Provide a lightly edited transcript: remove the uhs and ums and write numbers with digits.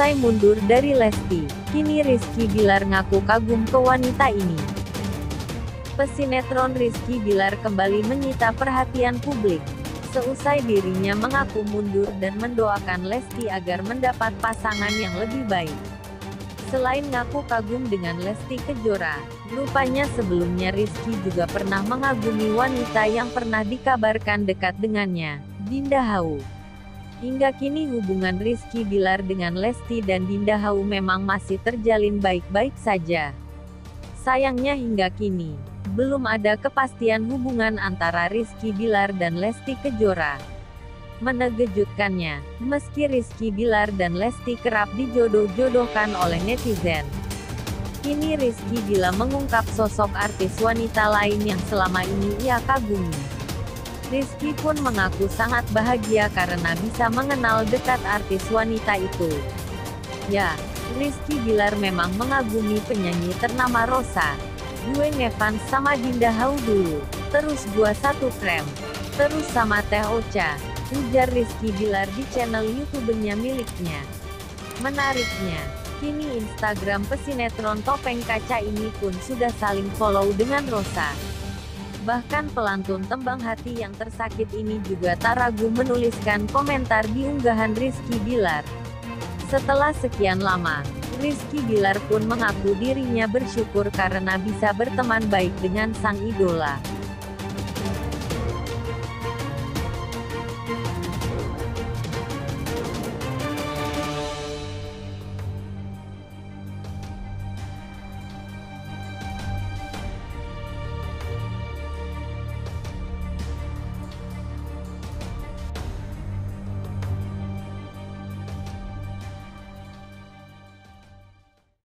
Usai mundur dari Lesti, kini Rizky Billar ngaku kagum ke wanita ini. Pesinetron Rizky Billar kembali menyita perhatian publik seusai dirinya mengaku mundur dan mendoakan Lesti agar mendapat pasangan yang lebih baik. Selain ngaku kagum dengan Lesti Kejora, rupanya sebelumnya Rizky juga pernah mengagumi wanita yang pernah dikabarkan dekat dengannya, Dinda Hau. Hingga kini hubungan Rizky Billar dengan Lesti dan Dinda Hau memang masih terjalin baik-baik saja. Sayangnya hingga kini, belum ada kepastian hubungan antara Rizky Billar dan Lesti Kejora. Menegejutkannya, meski Rizky Billar dan Lesti kerap dijodoh-jodohkan oleh netizen, kini Rizky Billar mengungkap sosok artis wanita lain yang selama ini ia kagumi. Rizky pun mengaku sangat bahagia karena bisa mengenal dekat artis wanita itu. Ya, Rizky Billar memang mengagumi penyanyi ternama Rosa. Gue ngefans sama Dinda Hau dulu, terus gua satu krem, terus sama Teh Ocha, ujar Rizky Billar di channel YouTube-nya miliknya. Menariknya, kini Instagram pesinetron Topeng Kaca ini pun sudah saling follow dengan Rosa. Bahkan pelantun Tembang Hati yang Tersakit ini juga tak ragu menuliskan komentar di unggahan Rizky Billar. Setelah sekian lama, Rizky Billar pun mengaku dirinya bersyukur karena bisa berteman baik dengan sang idola.